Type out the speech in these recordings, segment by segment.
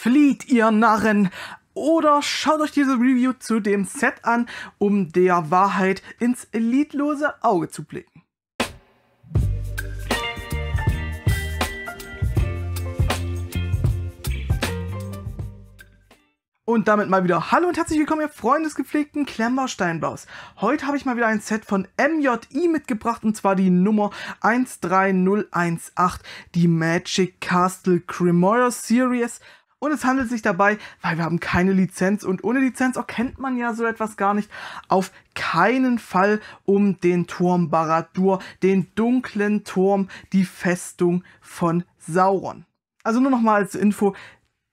Flieht, ihr Narren! Oder schaut euch diese Review zu dem Set an, um der Wahrheit ins lidlose Auge zu blicken. Und damit mal wieder hallo und herzlich willkommen, ihr Freunde des gepflegten Klemmbaustein-Baus. Heute habe ich mal wieder ein Set von MJI mitgebracht, und zwar die Nummer 13018, die Magic Castle Cremoire Series. Und es handelt sich dabei, weil wir haben keine Lizenz, und ohne Lizenz erkennt man ja so etwas gar nicht, auf keinen Fall um den Turm Barad-dûr, den dunklen Turm, die Festung von Sauron. Also nur nochmal als Info,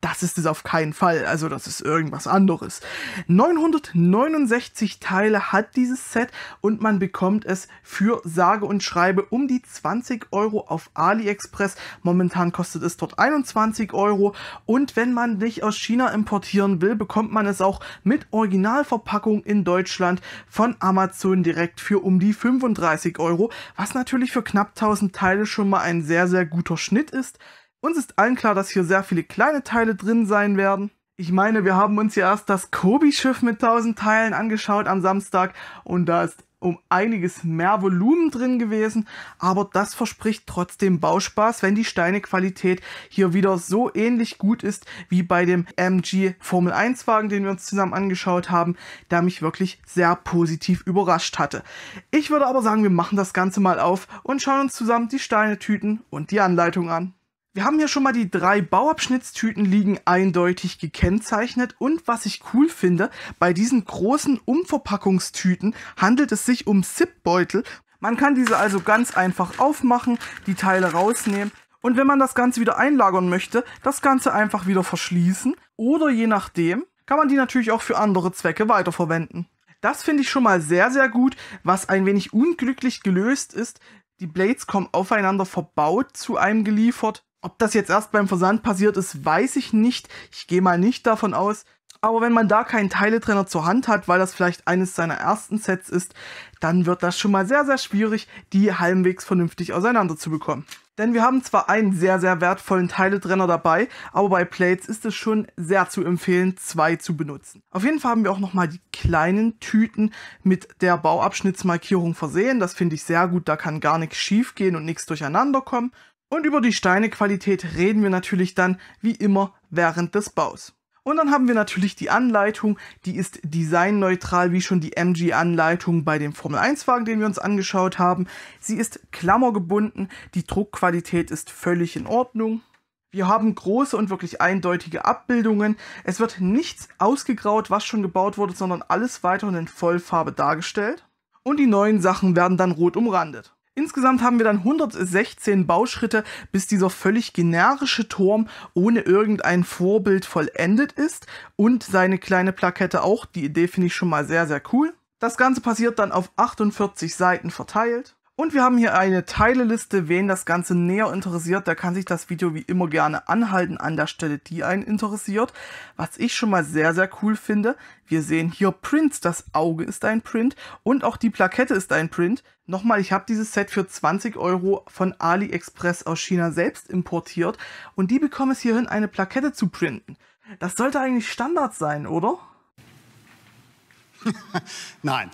das ist es auf keinen Fall, also das ist irgendwas anderes. 969 Teile hat dieses Set und man bekommt es für sage und schreibe um die 20 Euro auf AliExpress. Momentan kostet es dort 21 Euro und wenn man nicht aus China importieren will, bekommt man es auch mit Originalverpackung in Deutschland von Amazon direkt für um die 35 Euro, was natürlich für knapp 1000 Teile schon mal ein sehr, sehr guter Schnitt ist. Uns ist allen klar, dass hier sehr viele kleine Teile drin sein werden. Ich meine, wir haben uns ja erst das Kobi-Schiff mit 1000 Teilen angeschaut am Samstag und da ist um einiges mehr Volumen drin gewesen, aber das verspricht trotzdem Bauspaß, wenn die Steinequalität hier wieder so ähnlich gut ist wie bei dem MG Formel 1 Wagen, den wir uns zusammen angeschaut haben, der mich wirklich sehr positiv überrascht hatte. Ich würde aber sagen, wir machen das Ganze mal auf und schauen uns zusammen die Steinetüten und die Anleitung an. Wir haben hier schon mal die drei Bauabschnittstüten liegen eindeutig gekennzeichnet und was ich cool finde, bei diesen großen Umverpackungstüten handelt es sich um Zipbeutel. Man kann diese also ganz einfach aufmachen, die Teile rausnehmen und wenn man das Ganze wieder einlagern möchte, das Ganze einfach wieder verschließen oder je nachdem kann man die natürlich auch für andere Zwecke weiterverwenden. Das finde ich schon mal sehr, sehr gut, was ein wenig unglücklich gelöst ist. Die Blades kommen aufeinander verbaut zu einem geliefert. Ob das jetzt erst beim Versand passiert ist, weiß ich nicht. Ich gehe mal nicht davon aus. Aber wenn man da keinen Teiletrenner zur Hand hat, weil das vielleicht eines seiner ersten Sets ist, dann wird das schon mal sehr, sehr schwierig, die halbwegs vernünftig auseinander zu bekommen. Denn wir haben zwar einen sehr, sehr wertvollen Teiletrenner dabei, aber bei Plates ist es schon sehr zu empfehlen, zwei zu benutzen. Auf jeden Fall haben wir auch nochmal die kleinen Tüten mit der Bauabschnittsmarkierung versehen. Das finde ich sehr gut, da kann gar nichts schief gehen und nichts durcheinander kommen. Und über die Steinequalität reden wir natürlich dann, wie immer, während des Baus. Und dann haben wir natürlich die Anleitung, die ist designneutral, wie schon die MG-Anleitung bei dem Formel-1-Wagen, den wir uns angeschaut haben. Sie ist klammergebunden, die Druckqualität ist völlig in Ordnung. Wir haben große und wirklich eindeutige Abbildungen. Es wird nichts ausgegraut, was schon gebaut wurde, sondern alles weiterhin in Vollfarbe dargestellt. Und die neuen Sachen werden dann rot umrandet. Insgesamt haben wir dann 116 Bauschritte, bis dieser völlig generische Turm ohne irgendein Vorbild vollendet ist und seine kleine Plakette auch. Die Idee finde ich schon mal sehr, sehr cool. Das Ganze passiert dann auf 48 Seiten verteilt. Und wir haben hier eine Teileliste. Wen das Ganze näher interessiert, der kann sich das Video wie immer gerne anhalten an der Stelle, die einen interessiert. Was ich schon mal sehr, sehr cool finde, wir sehen hier Prints. Das Auge ist ein Print und auch die Plakette ist ein Print. Nochmal, ich habe dieses Set für 20 Euro von AliExpress aus China selbst importiert und die bekommen es hierhin, eine Plakette zu printen. Das sollte eigentlich Standard sein, oder? Nein.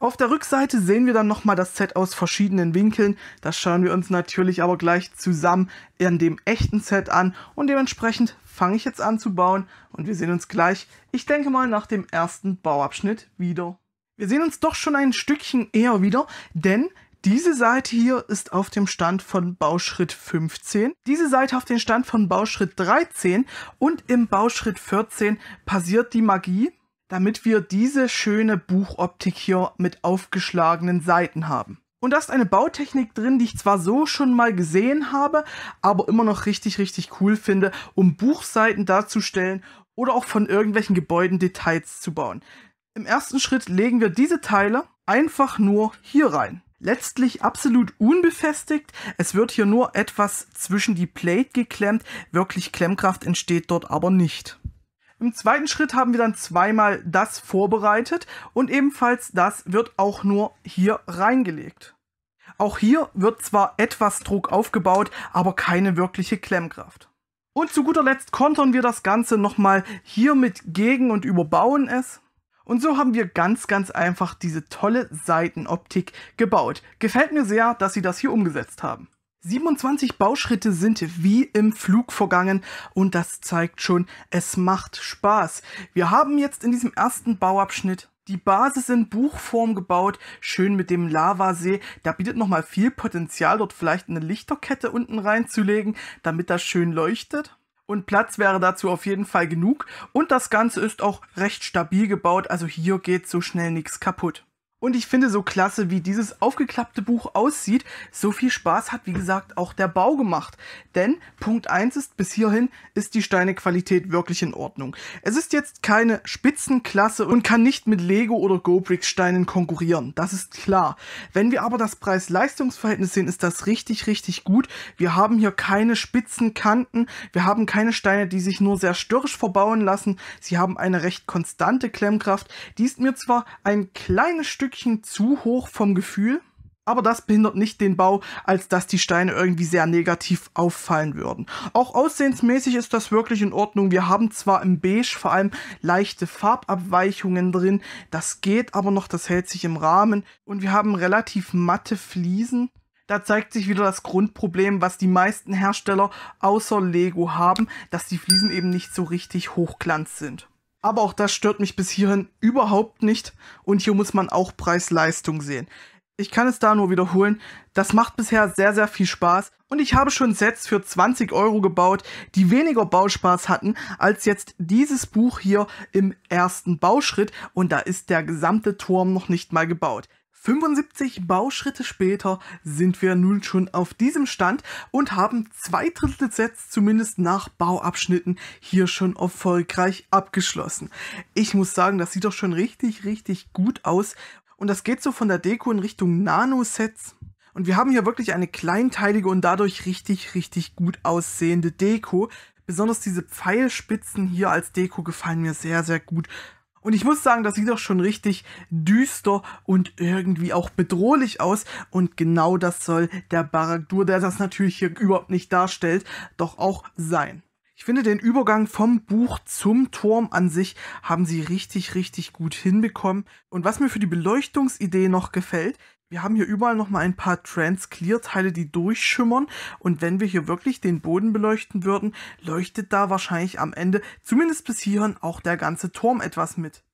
Auf der Rückseite sehen wir dann nochmal das Set aus verschiedenen Winkeln. Das schauen wir uns natürlich aber gleich zusammen in dem echten Set an und dementsprechend fange ich jetzt an zu bauen und wir sehen uns gleich, ich denke mal, nach dem ersten Bauabschnitt wieder. Wir sehen uns doch schon ein Stückchen eher wieder, denn diese Seite hier ist auf dem Stand von Bauschritt 15, diese Seite auf den Stand von Bauschritt 13 und im Bauschritt 14 passiert die Magie, damit wir diese schöne Buchoptik hier mit aufgeschlagenen Seiten haben. Und da ist eine Bautechnik drin, die ich zwar so schon mal gesehen habe, aber immer noch richtig, richtig cool finde, um Buchseiten darzustellen oder auch von irgendwelchen Gebäuden Details zu bauen. Im ersten Schritt legen wir diese Teile einfach nur hier rein. Letztlich absolut unbefestigt. Es wird hier nur etwas zwischen die Plate geklemmt. Wirklich Klemmkraft entsteht dort aber nicht. Im zweiten Schritt haben wir dann zweimal das vorbereitet und ebenfalls das wird auch nur hier reingelegt. Auch hier wird zwar etwas Druck aufgebaut, aber keine wirkliche Klemmkraft. Und zu guter Letzt kontern wir das Ganze nochmal hiermit gegen und überbauen es. Und so haben wir ganz, ganz einfach diese tolle Seitenoptik gebaut. Gefällt mir sehr, dass sie das hier umgesetzt haben. 27 Bauschritte sind wie im Flug vergangen und das zeigt schon, es macht Spaß. Wir haben jetzt in diesem ersten Bauabschnitt die Basis in Buchform gebaut, schön mit dem Lavasee. Da bietet nochmal viel Potenzial, dort vielleicht eine Lichterkette unten reinzulegen, damit das schön leuchtet. Und Platz wäre dazu auf jeden Fall genug. Und das Ganze ist auch recht stabil gebaut, also hier geht so schnell nichts kaputt. Und ich finde so klasse, wie dieses aufgeklappte Buch aussieht, so viel Spaß hat, wie gesagt, auch der Bau gemacht. Denn Punkt 1 ist, bis hierhin ist die Steinequalität wirklich in Ordnung. Es ist jetzt keine Spitzenklasse und kann nicht mit Lego oder Gobricks Steinen konkurrieren, das ist klar. Wenn wir aber das Preis-Leistungs-Verhältnis sehen, ist das richtig, richtig gut. Wir haben hier keine spitzen Kanten, wir haben keine Steine, die sich nur sehr störrisch verbauen lassen. Sie haben eine recht konstante Klemmkraft. Die ist mir zwar ein kleines Stück zu hoch vom Gefühl, aber das behindert nicht den Bau, als dass die Steine irgendwie sehr negativ auffallen würden. Auch aussehensmäßig ist das wirklich in Ordnung. Wir haben zwar im Beige vor allem leichte Farbabweichungen drin, das geht aber noch, das hält sich im Rahmen und wir haben relativ matte Fliesen. Da zeigt sich wieder das Grundproblem, was die meisten Hersteller außer Lego haben, dass die Fliesen eben nicht so richtig hochglanz sind. Aber auch das stört mich bis hierhin überhaupt nicht und hier muss man auch Preis-Leistung sehen. Ich kann es da nur wiederholen, das macht bisher sehr, sehr viel Spaß und ich habe schon Sets für 20 Euro gebaut, die weniger Bauspaß hatten als jetzt dieses Buch hier im ersten Bauschritt und da ist der gesamte Turm noch nicht mal gebaut. 75 Bauschritte später sind wir nun schon auf diesem Stand und haben 2/3 des Sets zumindest nach Bauabschnitten hier schon erfolgreich abgeschlossen. Ich muss sagen, das sieht doch schon richtig, richtig gut aus und das geht so von der Deko in Richtung Nano-Sets. Und wir haben hier wirklich eine kleinteilige und dadurch richtig, richtig gut aussehende Deko. Besonders diese Pfeilspitzen hier als Deko gefallen mir sehr, sehr gut. Und ich muss sagen, das sieht doch schon richtig düster und irgendwie auch bedrohlich aus. Und genau das soll der Barad-dûr, der das natürlich hier überhaupt nicht darstellt, doch auch sein. Ich finde, den Übergang vom Buch zum Turm an sich haben sie richtig, richtig gut hinbekommen. Und was mir für die Beleuchtungsidee noch gefällt, wir haben hier überall nochmal ein paar Trans-Clear-Teile, die durchschimmern. Und wenn wir hier wirklich den Boden beleuchten würden, leuchtet da wahrscheinlich am Ende, zumindest bis hierhin, auch der ganze Turm etwas mit.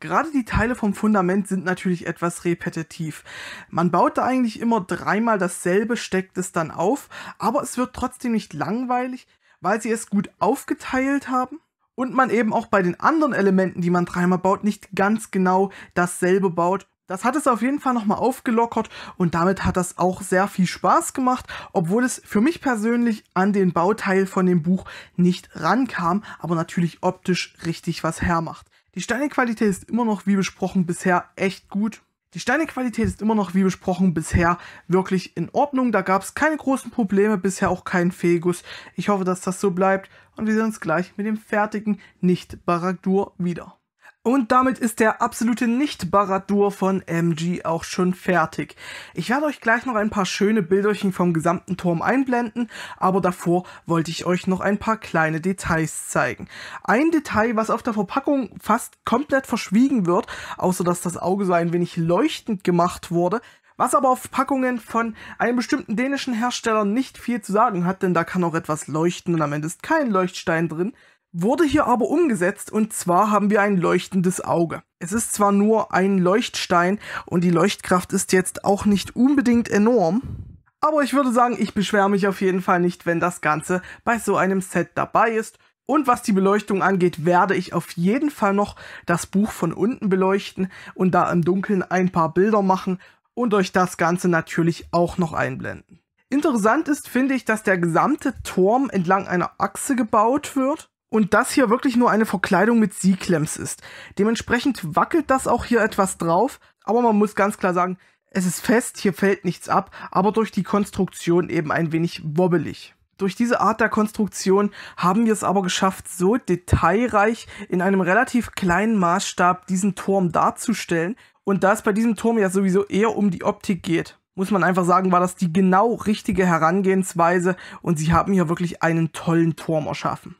Gerade die Teile vom Fundament sind natürlich etwas repetitiv. Man baut da eigentlich immer dreimal dasselbe, steckt es dann auf, aber es wird trotzdem nicht langweilig, weil sie es gut aufgeteilt haben. Und man eben auch bei den anderen Elementen, die man dreimal baut, nicht ganz genau dasselbe baut. Das hat es auf jeden Fall nochmal aufgelockert und damit hat das auch sehr viel Spaß gemacht, obwohl es für mich persönlich an den Bauteil von dem Buch nicht rankam, aber natürlich optisch richtig was hermacht. Die Steinequalität ist immer noch, wie besprochen, bisher echt gut. Die Steinequalität ist immer noch, wie besprochen, bisher wirklich in Ordnung. Da gab es keine großen Probleme, bisher auch keinen Fehlguss. Ich hoffe, dass das so bleibt und wir sehen uns gleich mit dem fertigen Nicht-Barad-dûr wieder. Und damit ist der absolute Nicht-Barad-dûr von MG auch schon fertig. Ich werde euch gleich noch ein paar schöne Bilderchen vom gesamten Turm einblenden, aber davor wollte ich euch noch ein paar kleine Details zeigen. Ein Detail, was auf der Verpackung fast komplett verschwiegen wird, außer dass das Auge so ein wenig leuchtend gemacht wurde, was aber auf Packungen von einem bestimmten dänischen Hersteller nicht viel zu sagen hat, denn da kann auch etwas leuchten und am Ende ist kein Leuchtstein drin. Wurde hier aber umgesetzt und zwar haben wir ein leuchtendes Auge. Es ist zwar nur ein Leuchtstein und die Leuchtkraft ist jetzt auch nicht unbedingt enorm, aber ich würde sagen, ich beschwere mich auf jeden Fall nicht, wenn das Ganze bei so einem Set dabei ist. Und was die Beleuchtung angeht, werde ich auf jeden Fall noch das Buch von unten beleuchten und da im Dunkeln ein paar Bilder machen und euch das Ganze natürlich auch noch einblenden. Interessant ist, finde ich, dass der gesamte Turm entlang einer Achse gebaut wird. Und das hier wirklich nur eine Verkleidung mit Siegklemms ist. Dementsprechend wackelt das auch hier etwas drauf, aber man muss ganz klar sagen, es ist fest, hier fällt nichts ab, aber durch die Konstruktion eben ein wenig wobbelig. Durch diese Art der Konstruktion haben wir es aber geschafft, so detailreich in einem relativ kleinen Maßstab diesen Turm darzustellen. Und da es bei diesem Turm ja sowieso eher um die Optik geht, muss man einfach sagen, war das die genau richtige Herangehensweise und sie haben hier wirklich einen tollen Turm erschaffen.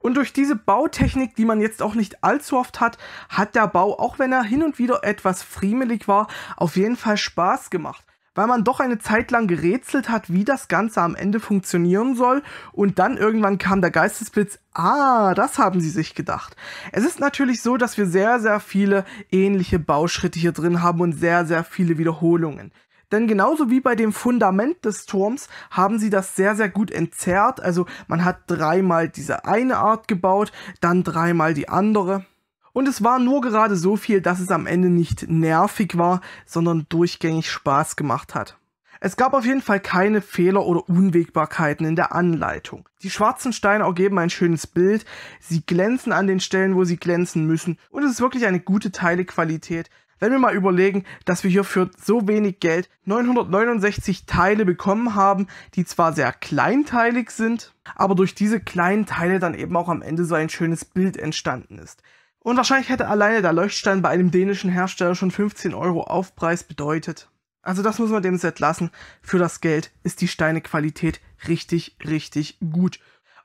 Und durch diese Bautechnik, die man jetzt auch nicht allzu oft hat, hat der Bau, auch wenn er hin und wieder etwas friemelig war, auf jeden Fall Spaß gemacht, weil man doch eine Zeit lang gerätselt hat, wie das Ganze am Ende funktionieren soll und dann irgendwann kam der Geistesblitz, ah, das haben sie sich gedacht. Es ist natürlich so, dass wir sehr, sehr viele ähnliche Bauschritte hier drin haben und sehr, sehr viele Wiederholungen. Denn genauso wie bei dem Fundament des Turms haben sie das sehr, sehr gut entzerrt. Also man hat dreimal diese eine Art gebaut, dann dreimal die andere. Und es war nur gerade so viel, dass es am Ende nicht nervig war, sondern durchgängig Spaß gemacht hat. Es gab auf jeden Fall keine Fehler oder Unwägbarkeiten in der Anleitung. Die schwarzen Steine ergeben ein schönes Bild, sie glänzen an den Stellen, wo sie glänzen müssen und es ist wirklich eine gute Teilequalität. Wenn wir mal überlegen, dass wir hier für so wenig Geld 969 Teile bekommen haben, die zwar sehr kleinteilig sind, aber durch diese kleinen Teile dann eben auch am Ende so ein schönes Bild entstanden ist. Und wahrscheinlich hätte alleine der Leuchtstein bei einem dänischen Hersteller schon 15 € Aufpreis bedeutet. Also das muss man dem Set lassen. Für das Geld ist die Steinequalität richtig, richtig gut.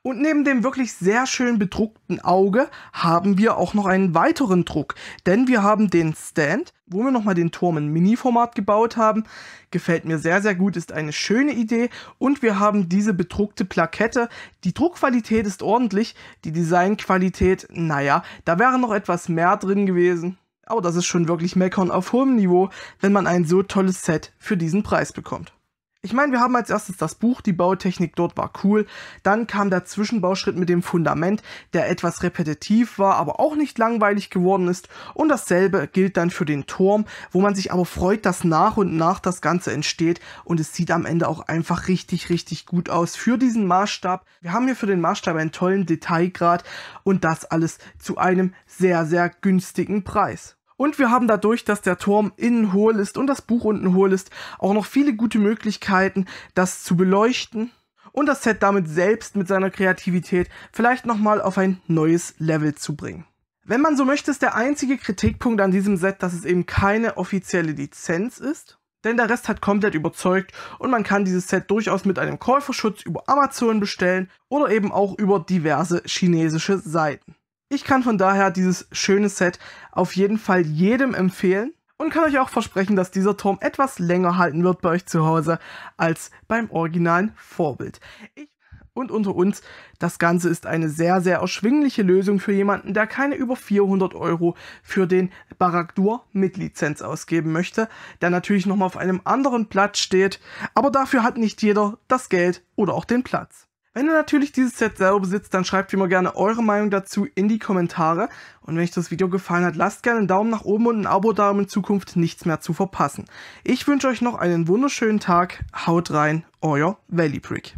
Und neben dem wirklich sehr schön bedruckten Auge haben wir auch noch einen weiteren Druck, denn wir haben den Stand, wo wir nochmal den Turm in Mini-Format gebaut haben, gefällt mir sehr, sehr gut, ist eine schöne Idee und wir haben diese bedruckte Plakette, die Druckqualität ist ordentlich, die Designqualität, naja, da wäre noch etwas mehr drin gewesen, aber das ist schon wirklich Meckern auf hohem Niveau, wenn man ein so tolles Set für diesen Preis bekommt. Ich meine, wir haben als erstes das Buch, die Bautechnik dort war cool, dann kam der Zwischenbauschritt mit dem Fundament, der etwas repetitiv war, aber auch nicht langweilig geworden ist und dasselbe gilt dann für den Turm, wo man sich aber freut, dass nach und nach das Ganze entsteht und es sieht am Ende auch einfach richtig, richtig gut aus für diesen Maßstab. Wir haben hier für den Maßstab einen tollen Detailgrad und das alles zu einem sehr, sehr günstigen Preis. Und wir haben dadurch, dass der Turm innen hohl ist und das Buch unten hohl ist, auch noch viele gute Möglichkeiten, das zu beleuchten und das Set damit selbst mit seiner Kreativität vielleicht nochmal auf ein neues Level zu bringen. Wenn man so möchte, ist der einzige Kritikpunkt an diesem Set, dass es eben keine offizielle Lizenz ist, denn der Rest hat komplett überzeugt und man kann dieses Set durchaus mit einem Käuferschutz über Amazon bestellen oder eben auch über diverse chinesische Seiten. Ich kann von daher dieses schöne Set auf jeden Fall jedem empfehlen und kann euch auch versprechen, dass dieser Turm etwas länger halten wird bei euch zu Hause als beim originalen Vorbild. Und unter uns, das Ganze ist eine sehr, sehr erschwingliche Lösung für jemanden, der keine über 400 € für den Barad-dûr mit Lizenz ausgeben möchte, der natürlich nochmal auf einem anderen Platz steht, aber dafür hat nicht jeder das Geld oder auch den Platz. Wenn ihr natürlich dieses Set selber besitzt, dann schreibt mir mal gerne eure Meinung dazu in die Kommentare. Und wenn euch das Video gefallen hat, lasst gerne einen Daumen nach oben und ein Abo da, um in Zukunft nichts mehr zu verpassen. Ich wünsche euch noch einen wunderschönen Tag. Haut rein, euer Wellibrick.